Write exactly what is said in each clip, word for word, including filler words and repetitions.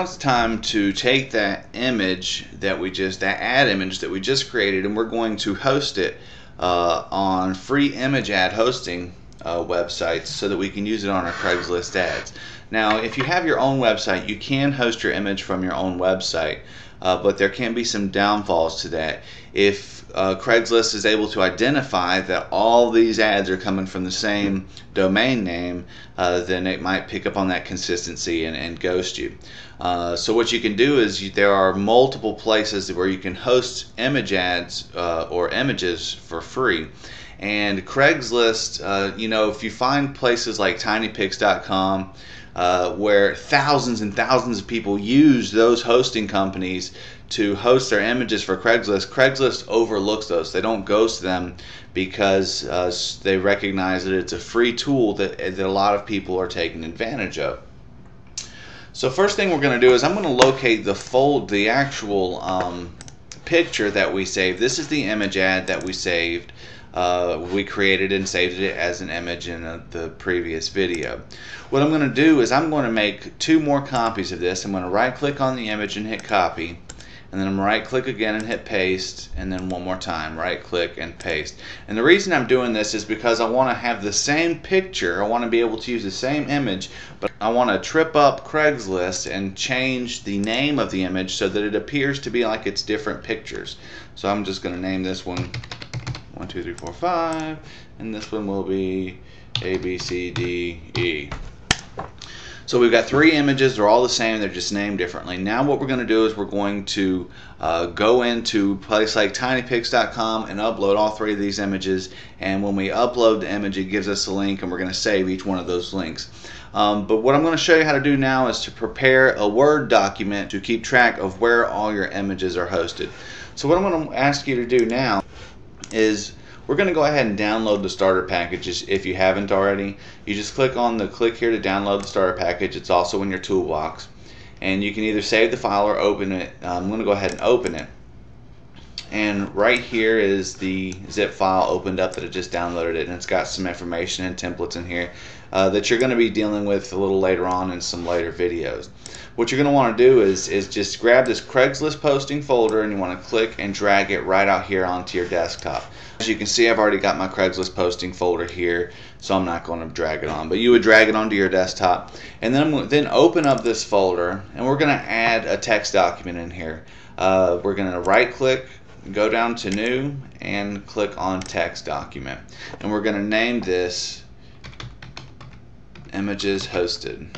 Now it's time to take that image that we just, that ad image that we just created, and we're going to host it uh, on free image ad hosting uh, websites so that we can use it on our Craigslist ads. Now, if you have your own website, you can host your image from your own website, uh, but there can be some downfalls to that. If uh, Craigslist is able to identify that all these ads are coming from the same domain name, uh, then it might pick up on that consistency and, and ghost you. Uh, so what you can do is you, there are multiple places where you can host image ads uh, or images for free. And Craigslist, uh, you know, if you find places like tiny pix dot com, Uh, where thousands and thousands of people use those hosting companies to host their images for Craigslist, Craigslist overlooks those. They don't ghost them because uh, they recognize that it's a free tool that, that a lot of people are taking advantage of. So first thing we're going to do is I'm going to locate the fold, the actual um, picture that we saved. This is the image ad that we saved. Uh, we created and saved it as an image in a, the previous video. What I'm going to do is I'm going to make two more copies of this. I'm going to right click on the image and hit copy, and then I'm going to right click again and hit paste, and then one more time right click and paste. And the reason I'm doing this is because I want to have the same picture, I want to be able to use the same image, but I want to trip up Craigslist and change the name of the image so that it appears to be like it's different pictures. So I'm just going to name this one One, two, three, four, five, and this one will be A, B, C, D, E. So we've got three images. They're all the same. They're just named differently. Now what we're going to do is we're going to uh, go into a place like tiny pix dot com and upload all three of these images. And when we upload the image, it gives us a link, and we're going to save each one of those links. Um, but what I'm going to show you how to do now is to prepare a Word document to keep track of where all your images are hosted. So what I'm going to ask you to do now is we're going to go ahead and download the starter packages. If you haven't already, you just click on the click here to download the starter package. It's also in your toolbox, and you can either save the file or open it. I'm going to go ahead and open it, and right here is the zip file opened up that I just downloaded it, and it's got some information and templates in here uh, that you're going to be dealing with a little later on in some later videos. What you're going to want to do is is just grab this Craigslist posting folder, and you want to click and drag it right out here onto your desktop. As you can see, I've already got my Craigslist posting folder here, so I'm not going to drag it on, but you would drag it onto your desktop, and then then open up this folder, and we're going to add a text document in here. Uh, we're going to right click, go down to new, and click on text document, and we're going to name this images hosted.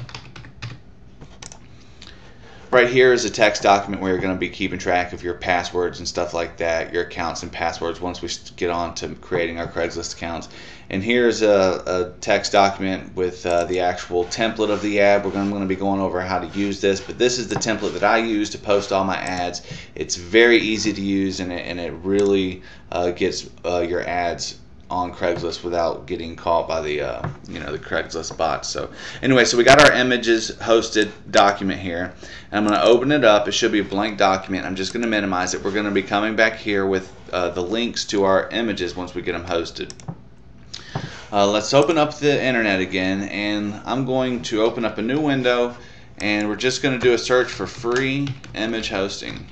Right here is a text document where you're going to be keeping track of your passwords and stuff like that, your accounts and passwords, once we get on to creating our Craigslist accounts. And here's a, a text document with uh, the actual template of the ad. We're going, I'm going to be going over how to use this, but this is the template that I use to post all my ads. It's very easy to use, and it, and it really uh, gets uh, your ads on Craigslist without getting caught by the uh, you know the Craigslist bots. So anyway, so we got our images hosted document here, and I'm going to open it up. It should be a blank document. I'm just going to minimize it. We're going to be coming back here with uh, the links to our images once we get them hosted. Uh, let's open up the internet again, and I'm going to open up a new window, and we're just going to do a search for free image hosting,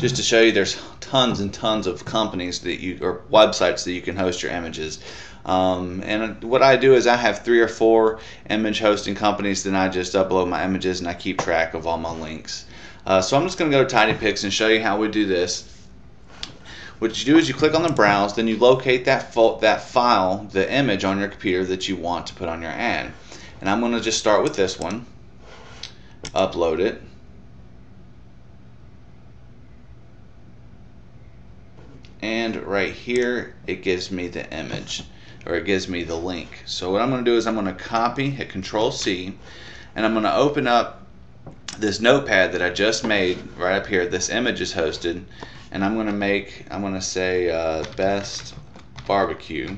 just to show you there's tons and tons of companies that you, or websites that you can host your images. Um, and what I do is I have three or four image hosting companies, then I just upload my images and I keep track of all my links. Uh, so I'm just going to go to TinyPic and show you how we do this. What you do is you click on the browse, then you locate that, that file, the image on your computer that you want to put on your ad. And I'm going to just start with this one, upload it. And right here it gives me the image, or it gives me the link. So what I'm going to do is I'm going to copy, hit Control C, and I'm going to open up this notepad that I just made right up here. This image is hosted, and I'm going to make, I'm going to say uh, best barbecue,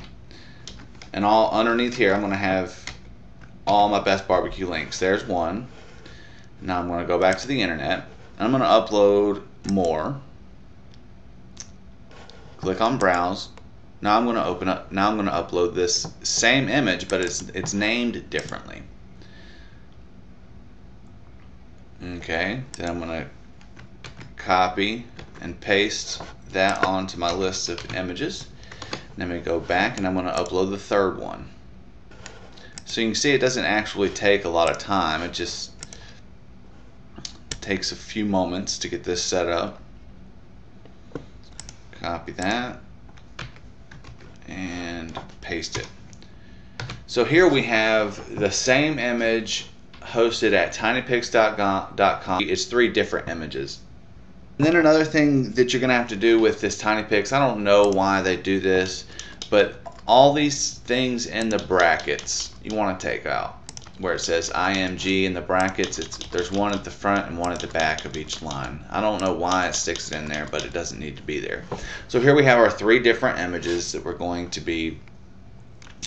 and all underneath here I'm going to have all my best barbecue links. There's one. Now I'm going to go back to the internet, and I'm going to upload more. Click on browse. Now I'm going to open up. Now I'm going to upload this same image, but it's it's named differently. Okay, then I'm going to copy and paste that onto my list of images. And I'm going to go back and I'm going to upload the third one. So you can see it doesn't actually take a lot of time. It just takes a few moments to get this set up. Copy that and paste it. So here we have the same image hosted at tinypix dot com. It's three different images. And then another thing that you're going to have to do with this TinyPic, I don't know why they do this, but all these things in the brackets you want to take out. Where it says I M G in the brackets, it's, there's one at the front and one at the back of each line. I don't know why it sticks it in there, but it doesn't need to be there. So here we have our three different images that we're going to be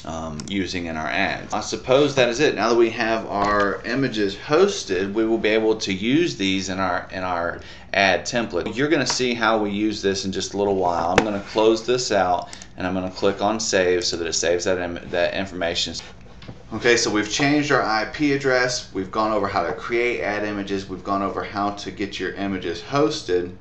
um, using in our ads. I suppose that is it. Now that we have our images hosted, we will be able to use these in our, in our ad template. You're going to see how we use this in just a little while. I'm going to close this out and I'm going to click on save so that it saves that, im that information. Okay, so we've changed our I P address, we've gone over how to create ad images, we've gone over how to get your images hosted.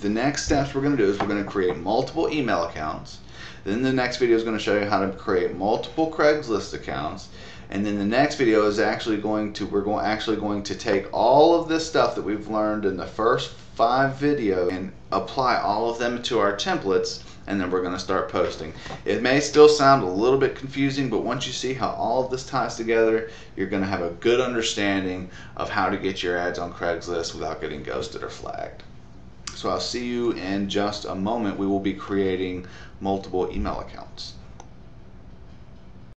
The next steps we're going to do is we're going to create multiple email accounts. Then the next video is going to show you how to create multiple Craigslist accounts. And then the next video is actually going to, we're going, actually going to take all of this stuff that we've learned in the first five videos and apply all of them to our templates, and then we're going to start posting. It may still sound a little bit confusing, but once you see how all of this ties together, you're going to have a good understanding of how to get your ads on Craigslist without getting ghosted or flagged. So I'll see you in just a moment. We will be creating multiple email accounts.